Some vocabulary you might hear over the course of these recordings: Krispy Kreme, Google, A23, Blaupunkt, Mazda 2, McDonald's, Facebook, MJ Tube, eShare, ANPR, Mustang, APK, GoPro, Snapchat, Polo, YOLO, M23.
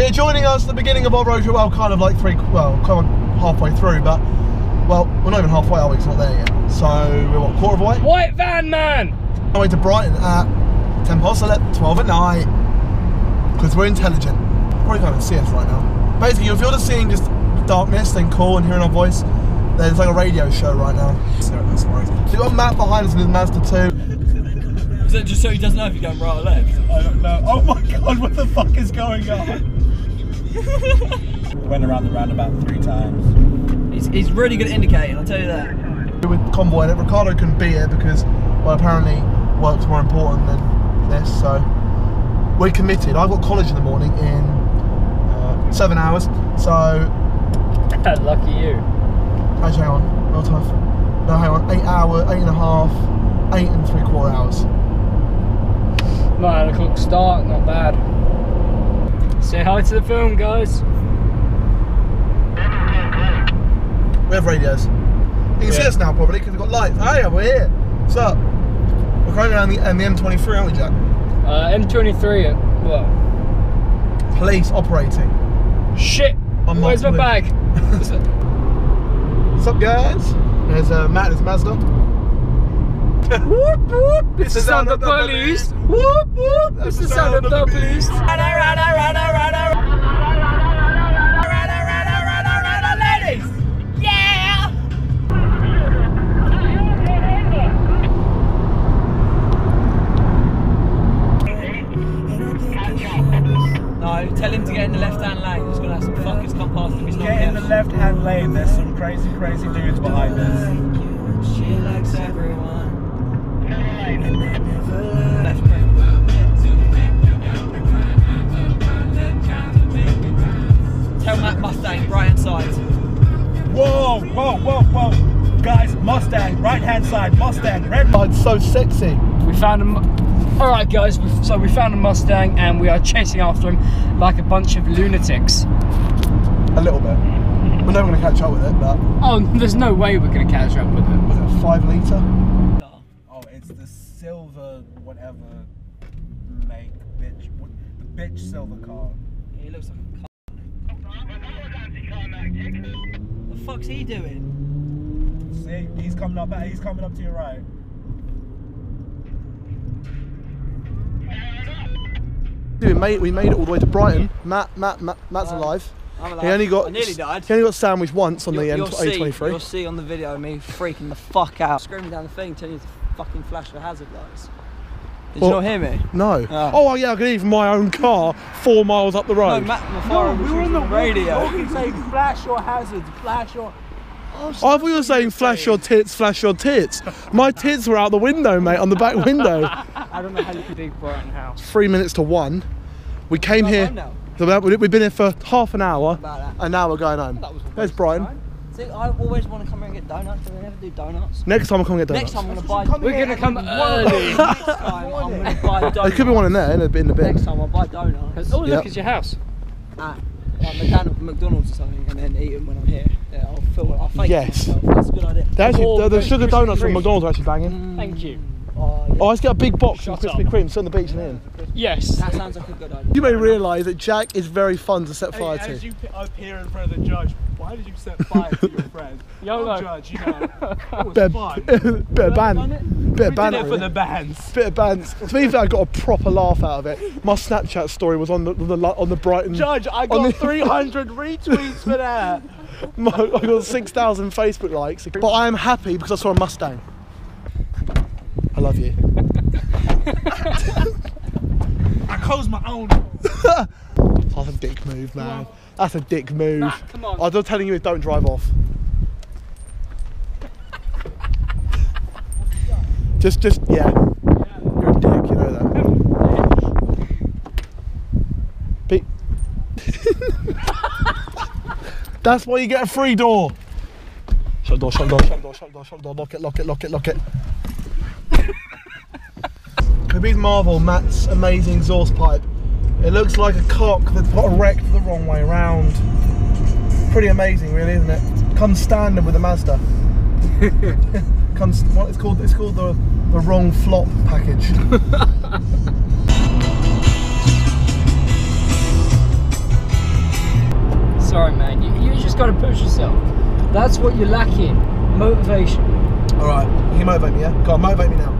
So you're joining us at the beginning of our road trip, well, kind of like halfway through, but, well, we're not even halfway, are we? It's not there yet. So, we're what, quarter of the way? White van, man! On our way to Brighton at 10 past 11, 12 at night, because we're intelligent. Probably can't even see us right now. Basically, if you're just seeing just darkness, then cool, and hearing our voice, there's like a radio show right now. We've got Matt behind us in his Mazda 2. Is that just so he doesn't know if you're going right or left? I don't know. Oh my god, what the fuck is going on? Went around the roundabout 3 times. He's really good at indicating, I'll tell you that. With convoy, that Ricardo couldn't be here because, well, apparently work's more important than this, so we're committed. I've got college in the morning in 7 hours, so. Lucky you. Actually, hang on. Real tough. No, hang on. 8 and three quarter hours. 9 o'clock start, not bad. Say hi to the film, guys. We have radios. You can see us now, probably, because we've got lights. Oh yeah, we're here. What's up? We're currently around the M23, aren't we, Jack? M23 at what? Police operating. Shit! Where's my bag? What's up, guys? There's Matt, it's Mazda. Whoop whoop, it's the sound of the police. Whoop whoop, it's the sound of the police. Ladies, yeah. No, tell him to get in the left-hand lane. He's gonna have some fuckers come past him. Get in the left-hand lane. There's some crazy, crazy dudes behind us. She likes everyone. Tell Matt Mustang, right hand side. Whoa, whoa, whoa, whoa. Guys, Mustang, right hand side, Mustang, red. Oh, it's so sexy. We found him. Alright, guys, so we found a Mustang and we are chasing after him like a bunch of lunatics. A little bit. We're never going to catch up with it, but. Oh, there's no way we're going to catch up with it. Was it a 5 litre? Silver, whatever, make, bitch, the bitch silver car. Yeah, he looks like a car. What the fuck's he doing? See, he's coming up to your right. We made it all the way to Brighton. Matt's alive. I'm alive. I nearly died. He only got sandwiched once on the A23. You'll see on the video me freaking the fuck out. Screaming down the thing, telling you to fucking flash the hazard lights. Did you not hear me? No. Oh yeah, I could leave my own car 4 miles up the road. No, Matt, we were on the radio. You saying flash your hazards, flash your. Oh, I thought you were saying flash your tits, flash your tits. My tits were out the window, mate, on the back window. I don't know how you could do Brighton House. 3 minutes to 1. We came here. So we've been here for half an hour, and now we're going home. There's Brighton. Time. See, I always want to come here and get donuts, and they never do donuts. Next time I'll come and get donuts. Next time I'm going to buy... We're going to come early. Next time I'm going to buy donuts. There could be one in there, in the bin. Next time I'll buy donuts. Oh, look, it's your house. At like McDonald's or something, and then eat them when I'm here. Yeah, I'll fake myself. That's a good idea. The sugar donuts from McDonald's are actually banging. Thank you. Oh, let's get a big box of Krispy Kreme, sit on the beach and in. Yes. That sounds like a good idea. You may realise that Jack is very fun to set fire to. As you appear in front of the judge, why did you set fire to your friend? YOLO. Judge, you know, it was fun. Bit of banter. For the bands. Bit of bands. To be fair, I got a proper laugh out of it. My Snapchat story was on the Brighton. Judge, I got 300 retweets for that. I got 6,000 Facebook likes. But I am happy because I saw a Mustang. I love you. I close my own. That's a dick move, man. That's a dick move. Nah, come on. I'm just telling you, don't drive off. just yeah. You're a dick, you know that. Beep. That's why you get a free door. Shut the door, shut the door, shut the door, shut the door, shut the door. Lock it, lock it, lock it, lock it. Could we marvel Matt's amazing exhaust pipe? It looks like a cock that's got erect the wrong way round. Pretty amazing, really, isn't it? Comes standard with a Mazda. Comes what it's called the wrong flop package. sorry, man. You just got to push yourself. That's what you're lacking. Motivation. All right, you motivate me, yeah? Go on, motivate me now.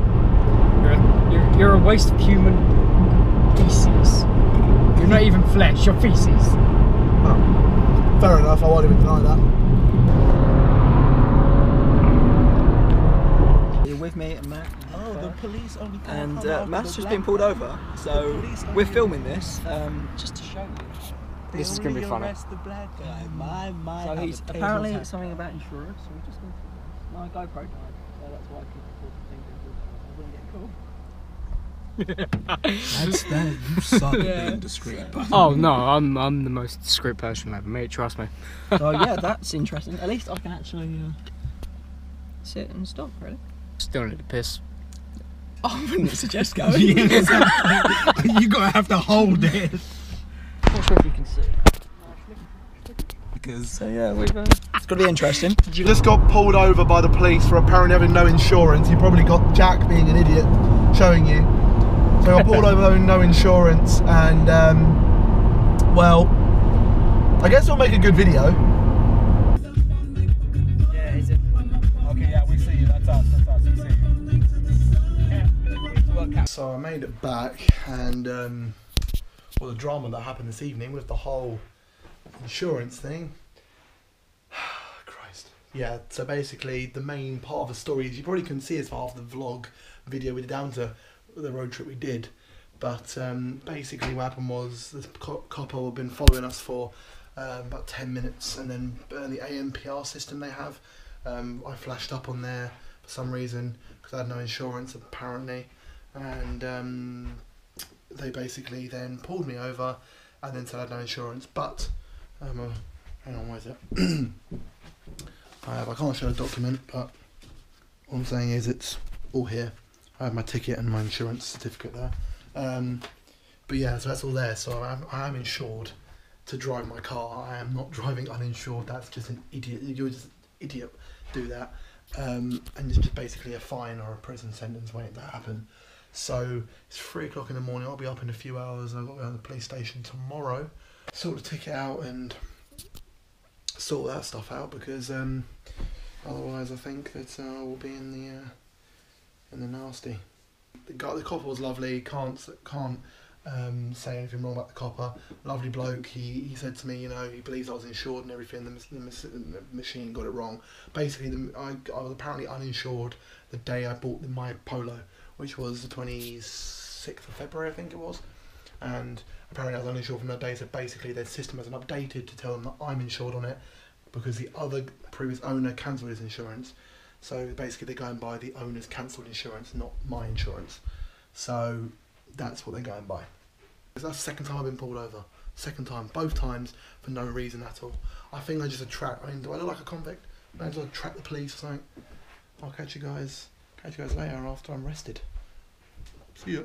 You're a waste of human feces. You're not even flesh, you're feces. Oh, fair enough, I won't even deny that. You're with me and Matt. Oh, the police only come and Matt's just been pulled over, so we're filming this. Just to show you. This is going to be funny. So he's apparently it's something about insurance, so we're just going to... My GoPro died, so that's why I couldn't afford the thing I wouldn't get called. That's that. You suck at being discreet. But oh no, I'm the most discreet person ever, mate. Trust me. So yeah, that's interesting. At least I can actually sit and stop. Really. Still need to piss. I wouldn't suggest going. You gotta have to hold it. I'm not sure if you can see. Because so yeah, it's gonna be interesting. You just got pulled over by the police for apparently having no insurance. You probably got Jack being an idiot showing you. So I pulled over with no insurance, and well, I guess we'll make a good video. Yeah, is it? Okay, yeah, we see you. That's us, we see you. Yeah. So I made it back, and well, the drama that happened this evening with the whole insurance thing. Christ. Yeah. So basically, the main part of the story is you probably couldn't see as half the vlog video we did down to. The road trip we did, but basically what happened was this couple have been following us for about 10 minutes, and then the ANPR system they have, I flashed up on there for some reason because I had no insurance apparently, and they basically then pulled me over and then said I had no insurance, but hang on, where is it? I can't show the document, but all I'm saying is it's all here. I have my ticket and my insurance certificate there, but yeah, so that's all there. So I am insured to drive my car. I am not driving uninsured. That's just an idiot. You're just an idiot. Do that, and it's just basically a fine or a prison sentence waiting to happen. So it's 3 o'clock in the morning. I'll be up in a few hours. I've got to go to the police station tomorrow, sort the ticket out and sort that stuff out, because otherwise I think that we'll be in the. And they're nasty. The copper was lovely. Can't say anything wrong about the copper. Lovely bloke. He said to me, you know, he believes I was insured and everything. The machine got it wrong. Basically, I was apparently uninsured the day I bought my Polo, which was the 26th of February, I think it was. And apparently, I was uninsured from that day. So basically, their system hasn't updated to tell them that I'm insured on it, because the other previous owner cancelled his insurance. So basically they're going by the owner's cancelled insurance, not my insurance. So that's what they're going by. That's the second time I've been pulled over. Second time, both times for no reason at all. I think I just attract, I mean, do I look like a convict? I just attract the police or something. I'll catch you guys later after I'm rested. See ya.